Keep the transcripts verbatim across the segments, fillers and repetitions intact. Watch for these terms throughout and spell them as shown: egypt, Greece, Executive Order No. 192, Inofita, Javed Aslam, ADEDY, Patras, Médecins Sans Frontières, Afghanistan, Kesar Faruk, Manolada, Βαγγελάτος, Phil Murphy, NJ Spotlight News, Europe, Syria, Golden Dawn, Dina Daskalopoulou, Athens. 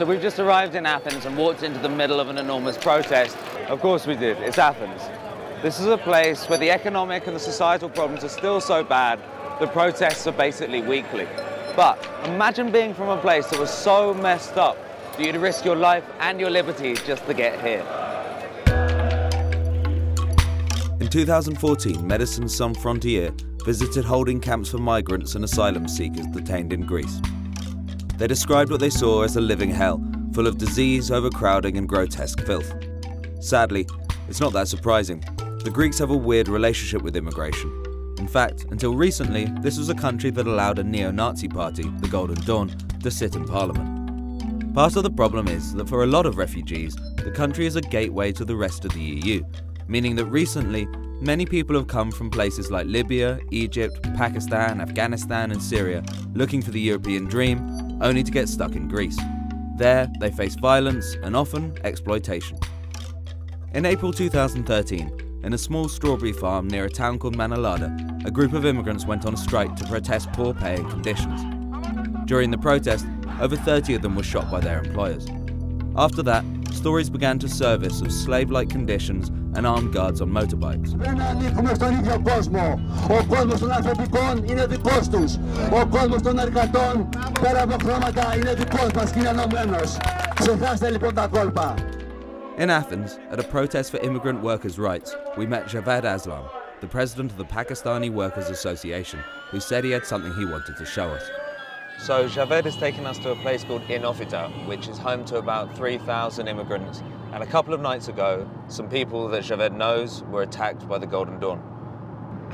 So we've just arrived in Athens and walked into the middle of an enormous protest. Of course we did, it's Athens. This is a place where the economic and the societal problems are still so bad, the protests are basically weekly. But imagine being from a place that was so messed up that you'd risk your life and your liberties just to get here. In two thousand fourteen, Médecins Sans Frontières visited holding camps for migrants and asylum seekers detained in Greece. They described what they saw as a living hell, full of disease, overcrowding and grotesque filth. Sadly, it's not that surprising. The Greeks have a weird relationship with immigration. In fact, until recently, this was a country that allowed a neo-Nazi party, the Golden Dawn, to sit in parliament. Part of the problem is that for a lot of refugees, the country is a gateway to the rest of the E U, meaning that recently, many people have come from places like Libya, Egypt, Pakistan, Afghanistan and Syria, looking for the European dream, only to get stuck in Greece. There, they face violence and often exploitation. In April two thousand thirteen, in a small strawberry farm near a town called Manolada, a group of immigrants went on strike to protest poor pay and conditions. During the protest, over thirty of them were shot by their employers. After that, stories began to surface of slave-like conditions and armed guards on motorbikes. In Athens, at a protest for immigrant workers' rights, we met Javed Aslam, the president of the Pakistani Workers Association, who said he had something he wanted to show us. So Javed has taken us to a place called Inofita, which is home to about three thousand immigrants. And a couple of nights ago, some people that Javed knows were attacked by the Golden Dawn.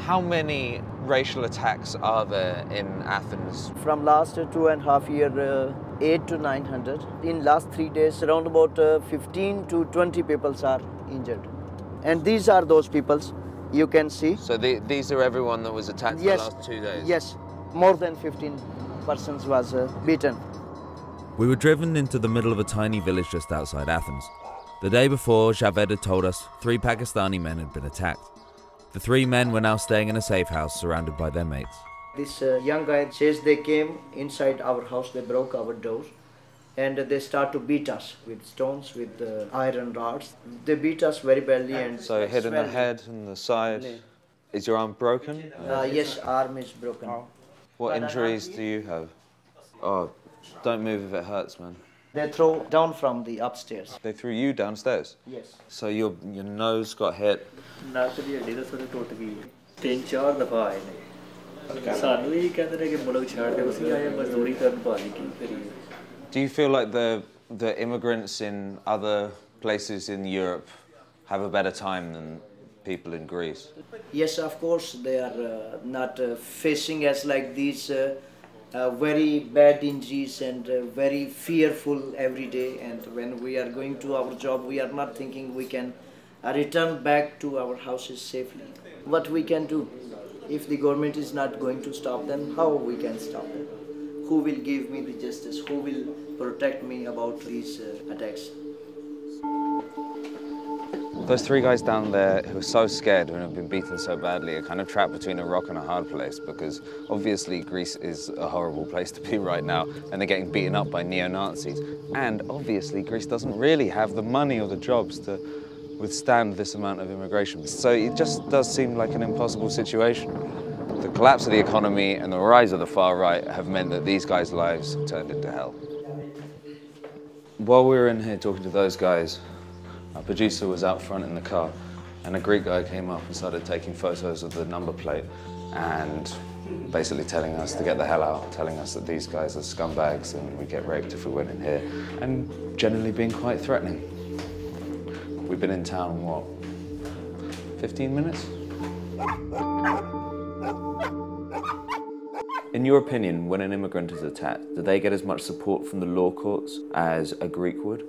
How many racial attacks are there in Athens? From last two and a half year, uh, eight to nine hundred. In last three days, around about uh, fifteen to twenty peoples are injured. And these are those peoples you can see. So the, these are everyone that was attacked yes. The last two days? Yes, more than fifteen. Persons was uh, beaten. We were driven into the middle of a tiny village just outside Athens. The day before, Javed had told us three Pakistani men had been attacked. The three men were now staying in a safe house surrounded by their mates. This uh, young guy says they came inside our house, they broke our doors, and they start to beat us with stones, with uh, iron rods. They beat us very badly. And so hit in the head and the side. No. Is your arm broken? Uh, yes, arm is broken. Oh. What injuries do you have? Oh, don't move if it hurts, man. They throw down from the upstairs. They threw you downstairs? Yes. So your your nose got hit? Do you feel like the the immigrants in other places in Europe have a better time than people in Greece? Yes, of course, they are uh, not uh, facing us like these uh, uh, very bad injuries and uh, very fearful every day. And when we are going to our job, we are not thinking we can uh, return back to our houses safely. What we can do? If the government is not going to stop them, how we can stop them? Who will give me the justice? Who will protect me about these uh, attacks? Those three guys down there who are so scared and have been beaten so badly are kind of trapped between a rock and a hard place, because obviously Greece is a horrible place to be right now and they're getting beaten up by neo-Nazis. And obviously Greece doesn't really have the money or the jobs to withstand this amount of immigration. So it just does seem like an impossible situation. The collapse of the economy and the rise of the far right have meant that these guys' lives have turned into hell. While we were in here talking to those guys, our producer was out front in the car, and a Greek guy came up and started taking photos of the number plate and basically telling us to get the hell out, telling us that these guys are scumbags and we'd get raped if we went in here, and generally being quite threatening. We've been in town, what, fifteen minutes? In your opinion, when an immigrant is attacked, do they get as much support from the law courts as a Greek would?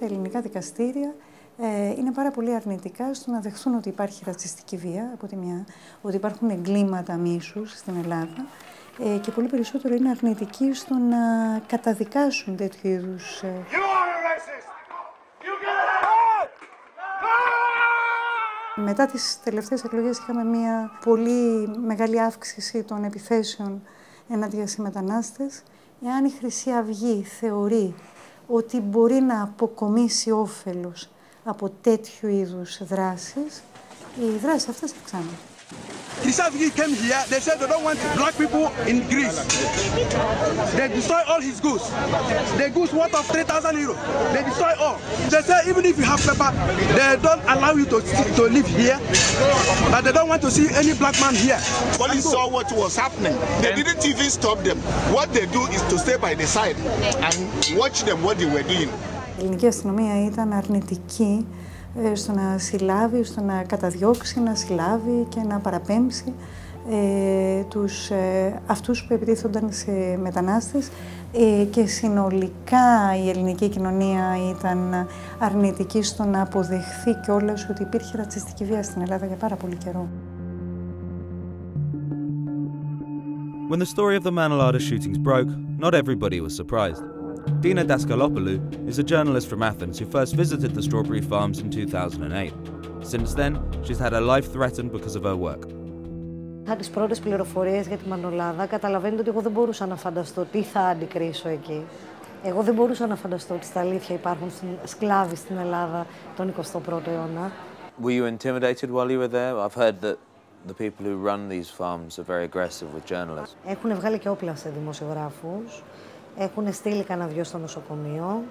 Τα ελληνικά δικαστήρια ε, είναι πάρα πολύ αρνητικά στο να δεχθούν ότι υπάρχει ρατσιστική βία από τη μια, ότι υπάρχουν εγκλήματα μίσους στην Ελλάδα ε, και πολύ περισσότερο είναι αρνητικοί στο να καταδικάσουν τέτοιου είδους. Ε... Μετά τις τελευταίες εκλογές είχαμε μια πολύ μεγάλη αύξηση των επιθέσεων ενάντια σε μετανάστες. Εάν η Χρυσή Αυγή θεωρεί ότι μπορεί να αποκομίσει όφελος από τέτοιου είδους δράσεις, οι δράσεις αυτές αυξάνονται. This Afghan came here, they said they don't want black people in Greece. They destroy all his goods. The goods worth of three thousand euros. They destroy all. They say even if you have paper, they don't allow you to, to live here. But they don't want to see any black man here. Police saw what was happening. They didn't even stop them. What they do is to stay by the side and watch them what they were doing. Η ελληνική αστυνομία ήταν αρνητική στο να συλλάβει, στο να καταδιώξει, να συλλάβει και να παραπέμψει ε, τους, ε, αυτούς που επιτίθονταν σε μετανάστες ε, και συνολικά η ελληνική κοινωνία ήταν αρνητική στο να αποδεχθεί κιόλας ότι υπήρχε ρατσιστική βία στην Ελλάδα για πάρα πολύ καιρό. When the story of the Manolada shootings broke, not everybody was surprised. Dina Daskalopoulou is a journalist from Athens who first visited the strawberry farms in two thousand eight. Since then, she's had her life threatened because of her work. Είχα τις πρώτες πληροφορίες για τη Μανολάδα. Καταλαβαίνετε ότι εγώ δεν μπορούσα να φανταστώ τι θα αντικρίσω εκεί. Εγώ δεν μπορούσα να φανταστώ ότι στα αλήθεια υπάρχουν σκλάβοι στην Ελλάδα τον εικοστό πρώτο αιώνα. Were you intimidated while you were there? I've heard that the people who run these farms are very aggressive with journalists. Έχουν βγάλει και όπλα σε δημοσιογράφους. Έχουν στείλει κανένα δυο στο νοσοκομείο,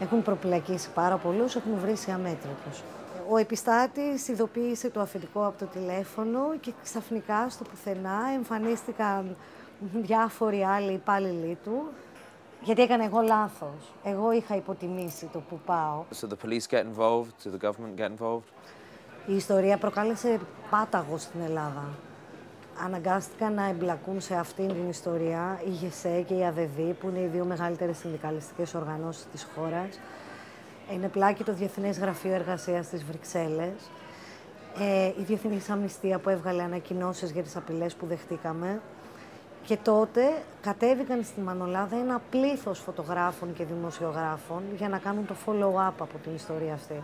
έχουν προπυλακίσει πάρα πολλούς, έχουν βρήσει αμέτρητους. Ο επιστάτης ειδοποίησε το αφεντικό από το τηλέφωνο και ξαφνικά στο πουθενά εμφανίστηκαν διάφοροι άλλοι υπάλληλοι του, γιατί έκανα εγώ λάθος. Εγώ είχα υποτιμήσει το που πάω. So the police get involved, so the government get involved. Η ιστορία προκάλεσε πάταγο στην Ελλάδα. Αναγκάστηκαν να εμπλακούν σε αυτήν την ιστορία η ΓΕΣΕ και η ΑΔΕΔΗ, που είναι οι δύο μεγαλύτερες συνδικαλιστικές οργανώσεις της χώρας. Είναι πλάκη το Διεθνές Γραφείο Εργασίας της Βρυξέλλες. Ε, η Διεθνής Αμνηστία που έβγαλε ανακοινώσεις για τις απειλές που δεχτήκαμε. Και τότε κατέβηκαν στη Μανολάδα ένα πλήθος φωτογράφων και δημοσιογράφων για να κάνουν το follow-up από την ιστορία αυτή.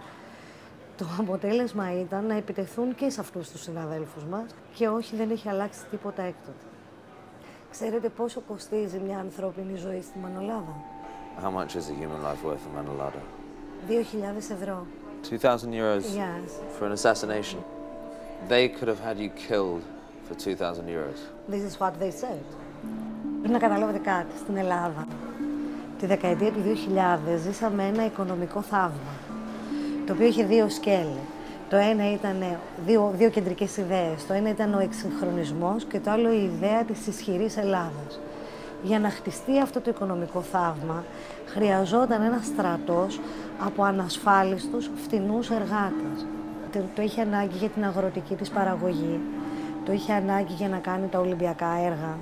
Το αποτέλεσμα ήταν να επιτεθούν και σε αυτούς τους συναδέλφους μας και όχι, δεν έχει αλλάξει τίποτα έκτοτε. Ξέρετε πόσο κοστίζει μια ανθρώπινη ζωή στη Μανολάδα? How much is a human life worth in Manolada? δύο χιλιάδες ευρώ. two thousand euros yes. For an assassination. They could have had you killed for two thousand euros. This is what they said. Πρέπει να καταλάβετε κάτι. Στην Ελλάδα, τη δεκαετία του δύο χιλιάδες, ζήσαμε ένα οικονομικό θαύμα, το οποίο είχε δύο σκέλη. Το ένα ήταν δύο, δύο κεντρικές ιδέες. Το ένα ήταν ο εξυγχρονισμός και το άλλο η ιδέα της ισχυρής Ελλάδας. Για να χτιστεί αυτό το οικονομικό θαύμα, χρειαζόταν ένας στρατός από ανασφάλιστους, φτηνούς εργάτες. Το, το είχε ανάγκη για την αγροτική της παραγωγή, το είχε ανάγκη για να κάνει τα Ολυμπιακά έργα,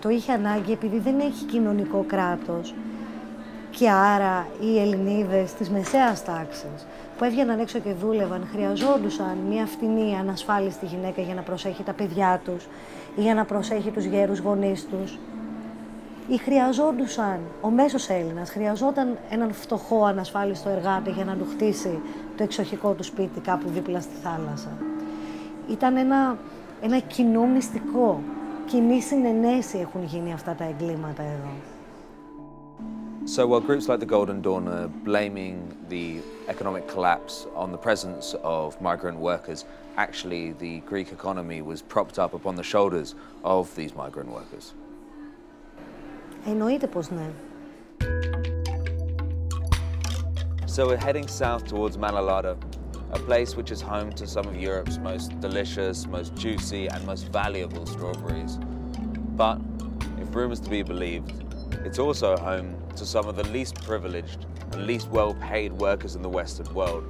το είχε ανάγκη επειδή δεν έχει κοινωνικό κράτος. Και άρα οι Ελληνίδες της μεσαίας τάξης που έβγαιναν έξω και δούλευαν, χρειαζόντουσαν μια φτηνή, ανασφάλιστη γυναίκα για να προσέχει τα παιδιά τους ή για να προσέχει τους γέρους γονείς τους. Ή χρειαζόντουσαν, ο μέσος Έλληνας χρειαζόταν έναν φτωχό, ανασφάλιστο εργάτη για να του χτίσει το εξοχικό του σπίτι κάπου δίπλα στη θάλασσα. Ήταν ένα, ένα κοινό μυστικό. Κοινή συνενέση έχουν γίνει αυτά τα εγκλήματα εδώ. So while groups like the Golden Dawn are blaming the economic collapse on the presence of migrant workers, actually the Greek economy was propped up upon the shoulders of these migrant workers. Εννοείται πως ναι. So we're heading south towards Manolada, a place which is home to some of Europe's most delicious, most juicy and most valuable strawberries. But if rumours to be believed, it's also home to some of the least privileged and least well-paid workers in the Western world.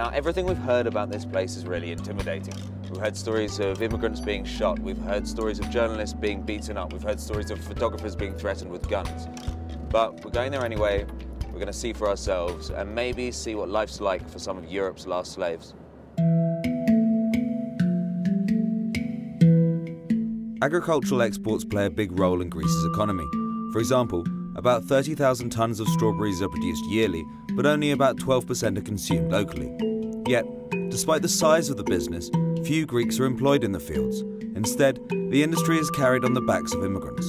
Now, everything we've heard about this place is really intimidating. We've heard stories of immigrants being shot, we've heard stories of journalists being beaten up, we've heard stories of photographers being threatened with guns. But we're going there anyway, we're going to see for ourselves and maybe see what life's like for some of Europe's last slaves. Agricultural exports play a big role in Greece's economy. For example, about thirty thousand tons of strawberries are produced yearly, but only about twelve percent are consumed locally. Yet, despite the size of the business, few Greeks are employed in the fields. Instead, the industry is carried on the backs of immigrants.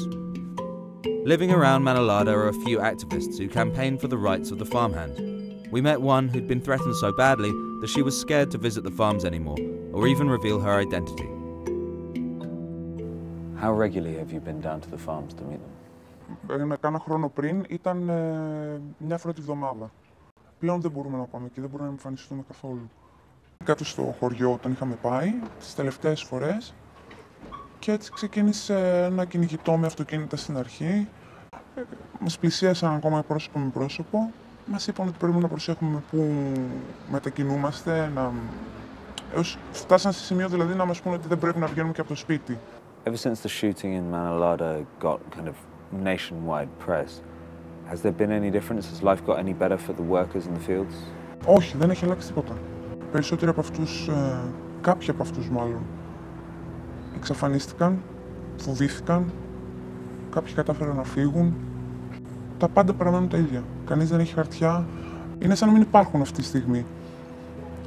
Living around Manolada are a few activists who campaign for the rights of the farmhand. We met one who'd been threatened so badly that she was scared to visit the farms anymore, or even reveal her identity. How regularly have you been down to the farms to meet them? Κάνα χρόνο πριν ήταν μια φορά τη βδομάδα. Πλέον δεν μπορούμε να πάμε εκεί, δεν μπορούμε να εμφανιστούμε καθόλου. Κάτω στο χωριό όταν είχαμε πάει, τις τελευταίες φορές, και έτσι ξεκίνησε να κυνηγητώ με αυτοκίνητα στην αρχή. Μας πλησίασαν ακόμα πρόσωπο με πρόσωπο. Μας είπαν ότι πρέπει να προσέχουμε πού μετακινούμαστε. Να... Φτάσαν σε σημείο δηλαδή να μας πούνε ότι δεν πρέπει να βγαίνουμε και από το σπίτι. Ever since the shooting in Manolada got kind of nationwide press, has there been any difference? Has life got any better for the workers in the fields? Όχι, δεν έχει αλλάξει τίποτα. Περισσότεροι από αυτούς, ε, κάποιοι από αυτούς μάλλον, εξαφανίστηκαν, φοβήθηκαν, κάποιοι κατάφεραν να φύγουν. Τα πάντα παραμένουν τα ίδια. Κανείς δεν έχει χαρτιά. Είναι σαν να μην υπάρχουν αυτή τη στιγμή.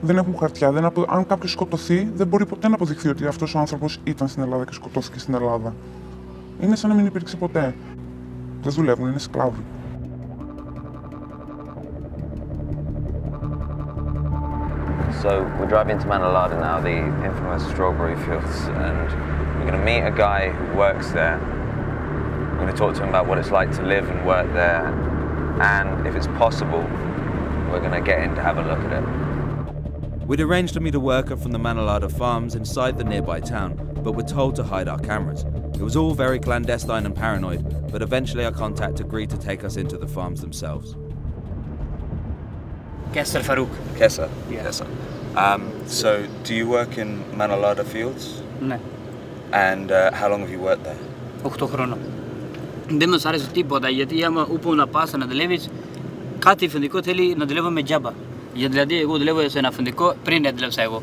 Δεν έχουν χαρτιά. Δεν απο... Αν κάποιος σκοτωθεί, δεν μπορεί ποτέ να αποδειχθεί ότι αυτός ο άνθρωπος ήταν στην Ελλάδα και σκοτώθηκε στην Ελλάδα. Είναι σαν να μην υπήρξε ποτέ. Δεν δουλεύουν, είναι σκλάβοι. So we're driving to Manolada now, the infamous strawberry fields, and we're going to meet a guy who works there. We're going to talk to him about what it's like to live and work there, and if it's possible, we're going to get in to have a look at it. We'd arranged to meet a worker from the Manolada farms inside the nearby town, but were told to hide our cameras. It was all very clandestine and paranoid, but eventually our contact agreed to take us into the farms themselves. Kesar Faruk. Kesar? Yeah. Kesar. Um, so, do you work in Manolada fields? No. And uh, how long have you worked there? Οχτώ χρόνια. Δεν μας άρεσε τίποτα, γιατί άμα όπου να πας να δουλεύεις, κάτι φεντικό θέλει να δουλεύω με τζάμπα. Δηλαδή, εγώ δουλεύω σε ένα φεντικό πριν έντλεψα εγώ.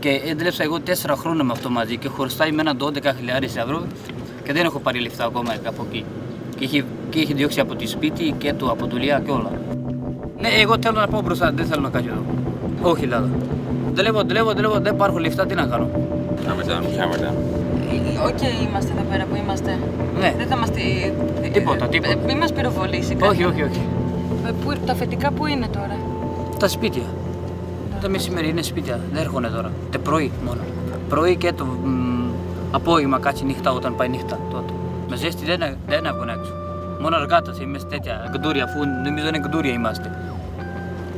Και έντλεψα εγώ τέσσερα χρόνια με αυτό μαζί και χωριστάει με έναν δώδεκα χιλιάδες ευρώ και δεν έχω πάρει λεφτά ακόμα από εκεί. Και έχει διώξει από τη σπίτι και του, από δουλειά και όλα. Ναι, εγώ θέλω να πάω μπροστά, δεν θέλω να κάνω εδώ. Όχι, Ελλάδα. Δουλεύω, δουλεύω, δουλεύω, δεν υπάρχουν λεφτά, τι να κάνω. Camera down, camera down. Οκ, είμαστε εδώ πέρα που είμαστε. Ναι. Δεν θα μας τη... Τίποτα, τίποτα. Μην μας πυροβολήσει κάτι. Όχι, όχι, όχι. Τα φετικά πού είναι τώρα? Τα σπίτια. Τα μεσημέρι είναι σπίτια, δεν έρχονται τώρα. Το πρωί μόνο. Πρωί και το μ, απόγευμα κάτσε νύχτα όταν πάει νύχτα τότε. Με ζέστη δεν, δεν άκουγαν έξω. Μόνο αργάτας είμαστε τέτοια, κοντούρια, αφού νομίζω είναι κοντούρια είμαστε.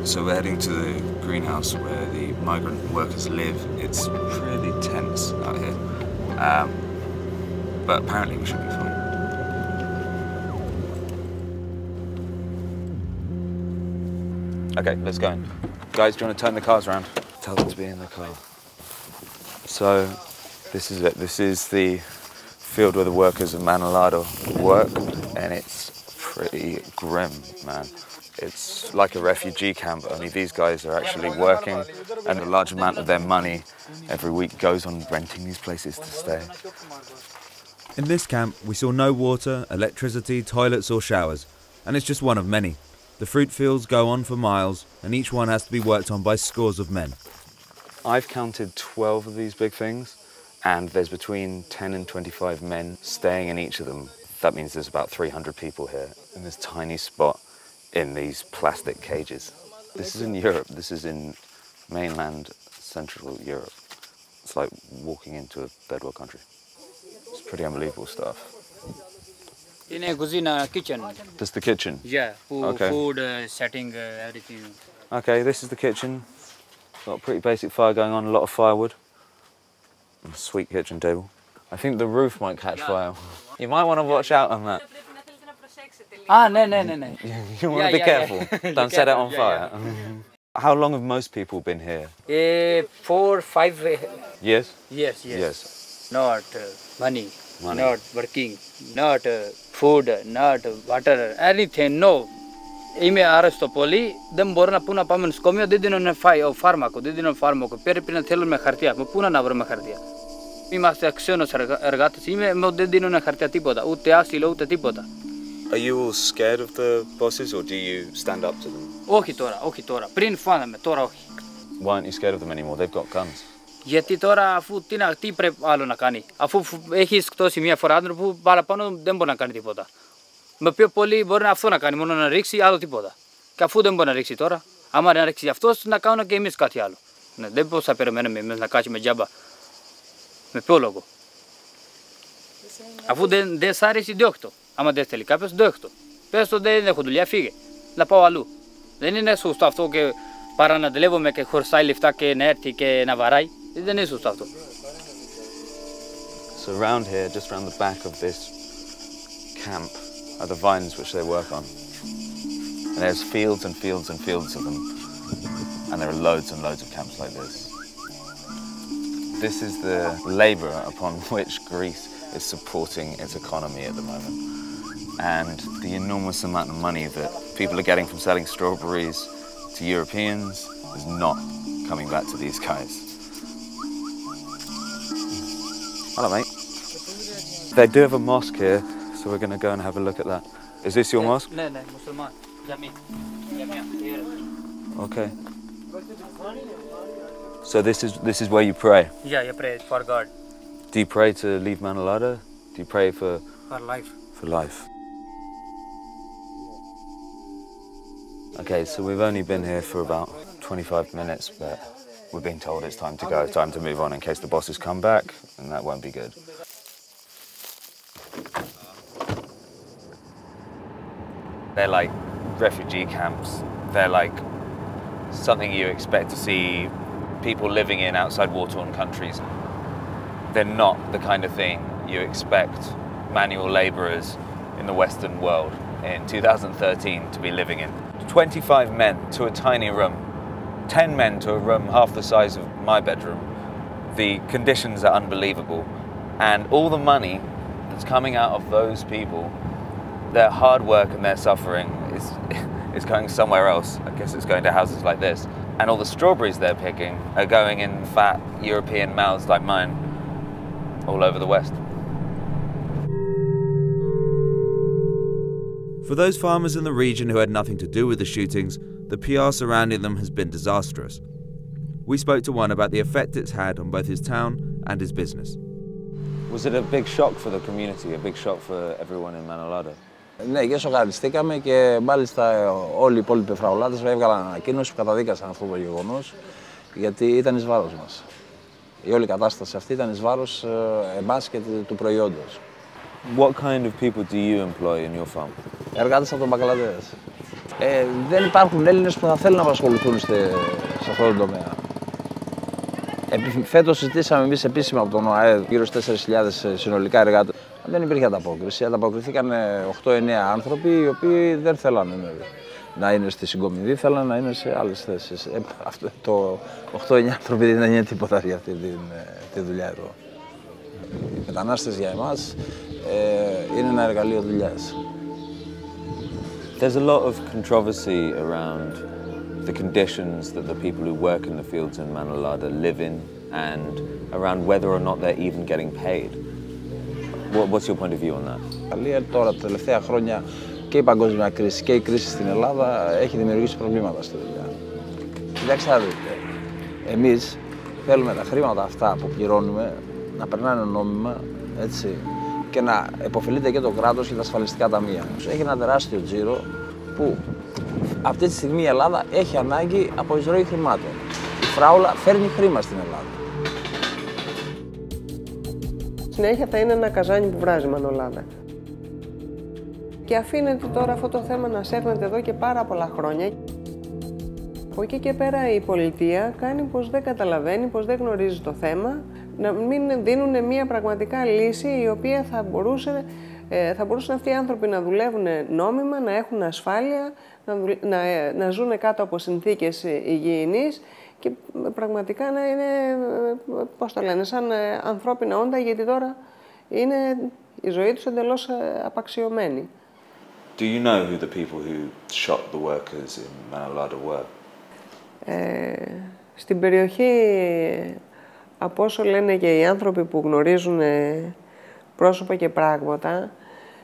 So we're heading to the greenhouse where the migrant workers live. It's really tense out here. Um, but apparently we should be fine. Okay, let's go in. Guys, do you want to turn the cars around? Tell them to be in the car. So, this is it. This is the field where the workers of Manolada work, and it's pretty grim, man. It's like a refugee camp, only these guys are actually working, and a large amount of their money every week goes on renting these places to stay. In this camp, we saw no water, electricity, toilets or showers, and it's just one of many. The fruit fields go on for miles, and each one has to be worked on by scores of men. I've counted twelve of these big things, and there's between ten and twenty-five men staying in each of them. That means there's about three hundred people here in this tiny spot in these plastic cages. This is in Europe. This is in mainland Central Europe. It's like walking into a third world country. It's pretty unbelievable stuff. In a cuisine kitchen. This is the kitchen? Yeah, food, okay. food uh, setting, uh, everything. Okay, this is the kitchen. Got a pretty basic fire going on, a lot of firewood. And a sweet kitchen table. I think the roof might catch fire. You might want to watch out on that. Ah, no, no, no, no. You want to be yeah, careful. Yeah. Don't set it on fire. Yeah, yeah. How long have most people been here? Uh, four, five uh, years. Yes, yes. Yes. Not uh, money. Money. Not working, not uh, food, not water, anything, no. Είμαι άρρωστο πολύ, δεν μπορώ να πού να πάμε νοσοκομείο, δεν δίνουν φάρμακο, δεν δίνουν φάρμακο. Πρέπει να θέλουμε χαρτιά, πού να βρούμε χαρτιά. Είμαστε αξιόνος εργάτες, δεν δίνουν χαρτιά τίποτα, ούτε άσυλο, ούτε τίποτα. Are you all scared of the bosses or do you stand up to them? Όχι τώρα, όχι τώρα, πριν φάναμε, τώρα όχι. Why aren't you scared of them anymore? They've got guns. Γιατί τώρα αφού τι, να, τι πρέπει άλλο να κάνει. Αφού έχει σκοτώσει μια φορά άνθρωπο, παραπάνω δεν μπορεί να κάνει τίποτα. με πιο πολύ μπορεί να αυτό να κάνει, μόνο να ρίξει, άλλο τίποτα. Και αφού δεν μπορεί να ρίξει τώρα, άμα να ρίξει αυτός, να κάνουμε και εμείς κάτι άλλο. Ναι, δεν πώς θα περιμένουμε εμείς να κάτσουμε τζάμπα. Με ποιο λόγο. Αφού δεν, δεν σ' άρεσε, διώχτω. Άμα δεν θέλει κάποιος, διώχτω. Πες το, δεν έχω δουλειά, φύγε. Να πάω αλλού. Δεν είναι σωστό αυτό και παρά να δουλεύουμε και χωρί λεφτά και να έρθει και να βαράει. Δεν είναι σωστό αυτό. So round here, just round the back of this camp, are the vines which they work on. And there's fields and fields and fields of them. And there are loads and loads of camps like this. This is the labour upon which Greece is supporting its economy at the moment. And the enormous amount of money that people are getting from selling strawberries to Europeans is not coming back to these guys. Hello, mate. They do have a mosque here, so we're going to go and have a look at that. Is this your mosque? No, no, Muslim. Okay. So this is this is where you pray? Yeah, you pray for God. Do you pray to leave Manolada? Do you pray for for life? For life. Okay, so we've only been here for about twenty-five minutes, but we're being told it's time to go, time to move on in case the bosses come back, and that won't be good. They're like refugee camps. They're like something you expect to see people living in outside war-torn countries. They're not the kind of thing you expect manual labourers in the Western world in two thousand thirteen to be living in. twenty-five men to a tiny room, ten men to a room half the size of my bedroom. The conditions are unbelievable, and all the money that's coming out of those people, their hard work and their suffering is is going somewhere else. I guess it's going to houses like this. And all the strawberries they're picking are going in fat European mouths like mine all over the West. For those farmers in the region who had nothing to do with the shootings, the P R surrounding them has been disastrous. We spoke to one about the effect it's had on both his town and his business. Was it a big shock for the community, a big shock for everyone in Manolada? Ναι, και σοκαριστήκαμε και μάλιστα όλοι οι υπόλοιποι φραουλάτες έβγαλαν ανακοίνωση που καταδίκασαν αυτό το γεγονός, γιατί ήταν εις βάρος μας. Η όλη κατάσταση αυτή ήταν εις βάρος εμάς και του προϊόντος. What kind of people do you employ in your farm? Εργάτες από τον Μπαγκλαντές. Ε, δεν υπάρχουν Έλληνες που θα θέλουν να απασχοληθούν σε, σε αυτό το τομέα. Ε, φέτος συζητήσαμε εμείς επίσημα από τον ΟΑΕ γύρω στις τέσσερις χιλιάδες συνολικά εργάτες. Δεν υπήρχε ανταπόκριση. Ανταποκριθήκαν οκτώ εννέα άνθρωποι οι οποίοι δεν θέλανε να είναι στη συγκομιδή, θέλανε να είναι σε άλλες θέσεις. Ε, αυτό, το οκτώ εννέα άνθρωποι δεν είναι τίποτα για αυτή τη, τη δουλειά εδώ. Οι μετανάστες για εμάς ε, είναι ένα εργαλείο δουλειάς. There's a lot of controversy around the conditions that the people who work in the fields in Manolada live in and around whether or not they're even getting paid. What's your point of view on that? Τώρα, τα τελευταία χρόνια και η παγκόσμια κρίση και η κρίση στην Ελλάδα έχει δημιουργήσει προβλήματα στη δουλειά. Κοιτάξτε, θα δείτε. Εμείς θέλουμε τα χρήματα αυτά που πληρώνουμε να περνάνε νόμιμα, έτσι, και να επωφελείται και το κράτος και τα ασφαλιστικά ταμεία. Έχει ένα τεράστιο τζίρο που αυτή τη στιγμή η Ελλάδα έχει ανάγκη από εισρωή χρημάτων. Η φράουλα φέρνει χρήμα στην Ελλάδα. Συνέχεια θα είναι ένα καζάνι που βράζει Μανολάδα. Και αφήνεται τώρα αυτό το θέμα να σέρνεται εδώ και πάρα πολλά χρόνια. Από εκεί και πέρα η πολιτεία κάνει πως δεν καταλαβαίνει, πως δεν γνωρίζει το θέμα, να μην δίνουν μια πραγματικά λύση η οποία θα μπορούσε, θα μπορούσαν αυτοί οι άνθρωποι να δουλεύουν νόμιμα, να έχουν ασφάλεια, να, δουλε... να, να ζουν κάτω από συνθήκες υγιεινής και πραγματικά να είναι, πώς το λένε, σαν ανθρώπινα όντα, γιατί τώρα είναι η ζωή τους εντελώς απαξιωμένη. Do you know who the people who shot the workers in Manolada were? Ε, στην περιοχή, από όσο λένε και οι άνθρωποι που γνωρίζουν πρόσωπα και πράγματα,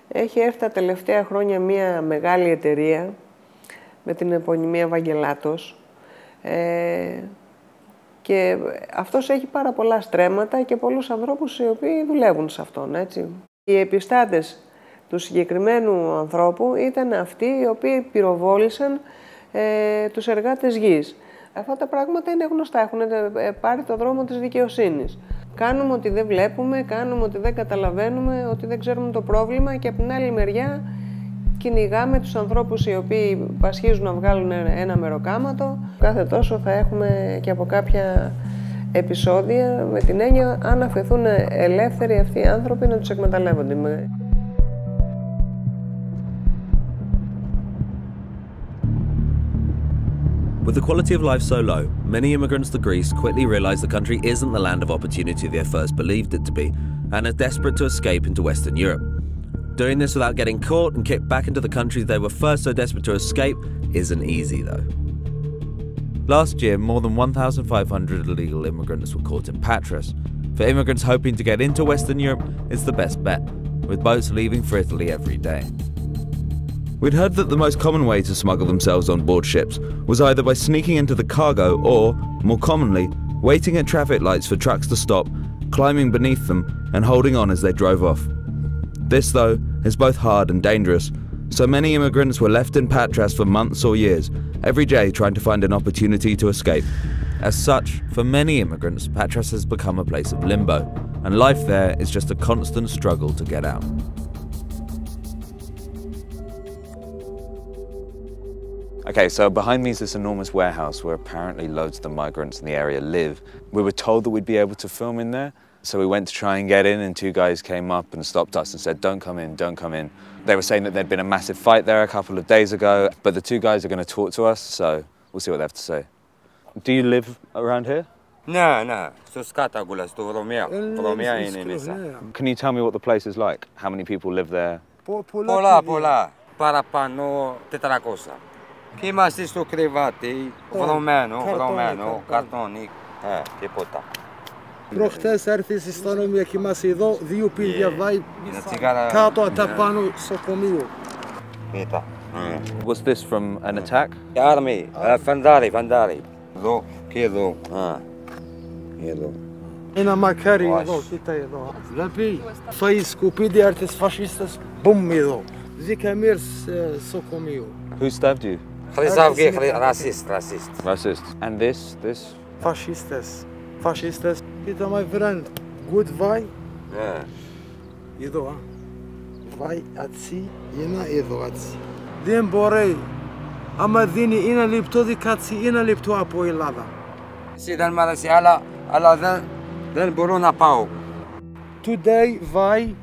έχει έρθει τα τελευταία χρόνια μία μεγάλη εταιρεία με την επωνυμία Βαγγελάτος. Ε, και αυτός έχει πάρα πολλά στρέμματα και πολλούς ανθρώπους οι οποίοι δουλεύουν σε αυτόν, έτσι. Οι επιστάτες του συγκεκριμένου ανθρώπου ήταν αυτοί οι οποίοι πυροβόλησαν ε, τους εργάτες γης. Αυτά τα πράγματα είναι γνωστά, έχουν πάρει το δρόμο της δικαιοσύνης. Κάνουμε ότι δεν βλέπουμε, κάνουμε ότι δεν καταλαβαίνουμε, ότι δεν ξέρουμε το πρόβλημα και από την άλλη μεριά κυνηγάμε τους ανθρώπους οι οποίοι πασχίζουν να βγάλουν ένα μεροκάματο. Κάθε τόσο θα έχουμε και από κάποια επεισόδια με την έννοια αν αφαιθούν ελεύθεροι αυτοί οι άνθρωποι να τους εκμεταλλεύονται. With the quality of life so low, many immigrants to Greece quickly realised the country isn't the land of opportunity they first believed it to be, and are desperate to escape into Western Europe. Doing this without getting caught and kicked back into the country they were first so desperate to escape isn't easy though. Last year, more than one thousand five hundred illegal immigrants were caught in Patras. For immigrants hoping to get into Western Europe, it's the best bet, with boats leaving for Italy every day. We'd heard that the most common way to smuggle themselves on board ships was either by sneaking into the cargo or, more commonly, waiting at traffic lights for trucks to stop, climbing beneath them and holding on as they drove off. This, though, is both hard and dangerous, so many immigrants were left in Patras for months or years, every day trying to find an opportunity to escape. As such, for many immigrants, Patras has become a place of limbo, and life there is just a constant struggle to get out. Okay, so behind me is this enormous warehouse where apparently loads of the migrants in the area live. We were told that we'd be able to film in there, so we went to try and get in, and two guys came up and stopped us and said, "Don't come in, don't come in." They were saying that there'd been a massive fight there a couple of days ago, but the two guys are going to talk to us, so we'll see what they have to say. Do you live around here? No, no. Can you tell me what the place is like? How many people live there? Πολλά, πολλά. Παραπάνω τετρακόσια. Και είμαστε στο κρεβάτι, βρωμένο, βρωμένο, καρτόνι, τίποτα. Προχτές έρθει η αστυνομία και μας εδώ δύο παιδιά βάει κάτω από τα πάνω στο κομείο. Was this from an attack? Army, φαντάρι, φαντάρι. Εδώ και εδώ. Εδώ. Ένα μακάρι εδώ, κοίτα εδώ. Βλέπει, φάει σκουπίδι, έρθει φασίστας, μπουμ εδώ. Δεκαμύρς στο κομείο. Who stabbed you? Racist, racist. Racist. And this, this? Fascistas. Fascistas. Peter, my friend. Good bye. Yeah. Εδώ, α. Βάει ατσί, ένα εδώ ατσί. Δεν μπορεί. Άμα δίνει ένα λεπτό δικάτσι, ένα λεπτό από Ελλάδα. Εσύ δεν μ' αρέσει, αλλά δεν μπορώ να πάω. Today, βάει.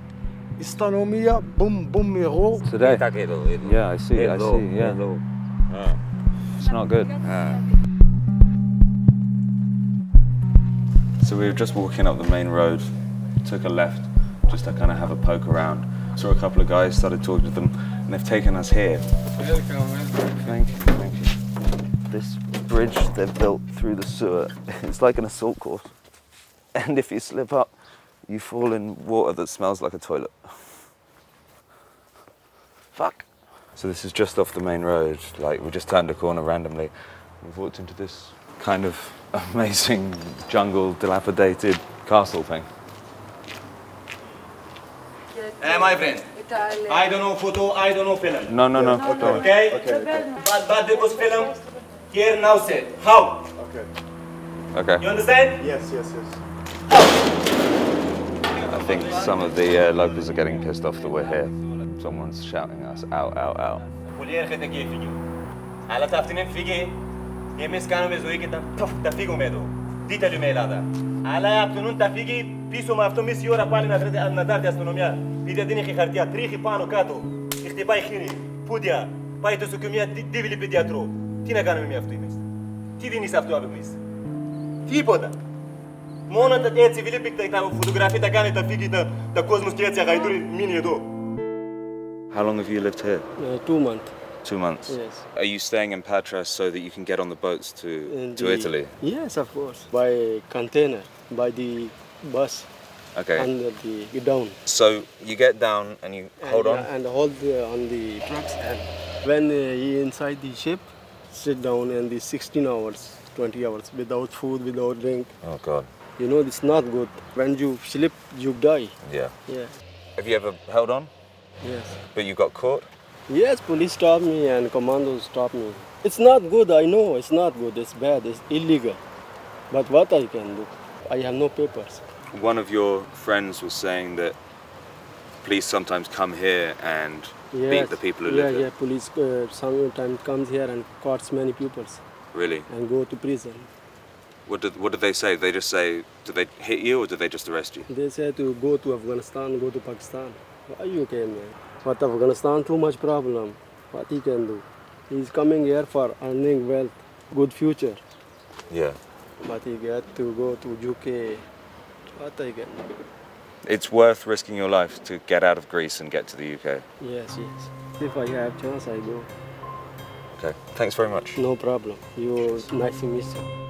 Αστυνομία, boom, boom, εγώ. Today? Yeah, I see, I see, yeah. Uh, it's not good. Uh. So we were just walking up the main road, took a left, just to kind of have a poke around. Saw a couple of guys, started talking to them, and they've taken us here. Welcome, welcome. Thank you, thank you. This bridge they've built through the sewer, it's like an assault course. And if you slip up, you fall in water that smells like a toilet. Fuck. So this is just off the main road, like we just turned a corner randomly. We've walked into this kind of amazing jungle, dilapidated castle thing. Hey, my friend, I don't know photo, I don't know film. No, no, no, no photo. Okay? Okay, okay. But, but there was film, here now said, how? Okay. Okay. You understand? Yes, yes, yes. How? I think some of the uh, locals are getting pissed off that we're here. Someone's shouting us out, out, out. How long have you lived here? Uh, two months. Two months? Yes. Are you staying in Patras so that you can get on the boats to, the, to Italy? Yes, of course. By container, by the bus. Okay. Under the down. So you get down and you hold and, on? Uh, and hold uh, on the trucks. And when uh, he inside the ship, sit down and the sixteen hours, twenty hours, without food, without drink. Oh, God. You know, it's not good. When you slip, you die. Yeah. Yeah. Have you ever held on? Yes. But you got caught? Yes, police stopped me and commandos stopped me. It's not good, I know, it's not good, it's bad, it's illegal. But what I can do? I have no papers. One of your friends was saying that police sometimes come here and yes. beat the people who yeah, live here. Yeah, yeah, police uh, sometimes comes here and cuts many people. Really? And go to prison. What did, what did they say? They just say, did they hit you or did they just arrest you? They said to go to Afghanistan, go to Pakistan. Why you came here? But Afghanistan, too much problem. What he can do? He's coming here for earning wealth, good future. Yeah. But he got to go to U K. What I can do? It's worth risking your life to get out of Greece and get to the U K? Yes, yes. If I have a chance, I go. Okay, thanks very much. No problem. You're nice to meet you.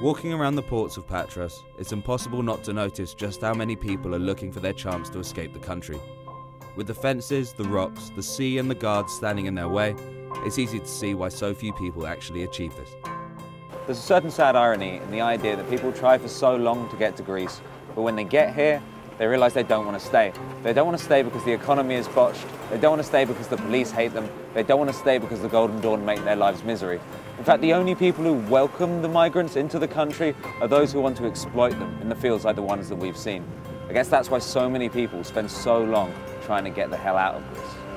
Walking around the ports of Patras, it's impossible not to notice just how many people are looking for their chance to escape the country. With the fences, the rocks, the sea and the guards standing in their way, it's easy to see why so few people actually achieve this. There's a certain sad irony in the idea that people try for so long to get to Greece, but when they get here, they realise they don't want to stay. They don't want to stay because the economy is botched, they don't want to stay because the police hate them, they don't want to stay because the Golden Dawn make their lives misery. In fact, the only people who welcome the migrants into the country are those who want to exploit them in the fields like the ones that we've seen. I guess that's why so many people spend so long trying to get the hell out of Greece.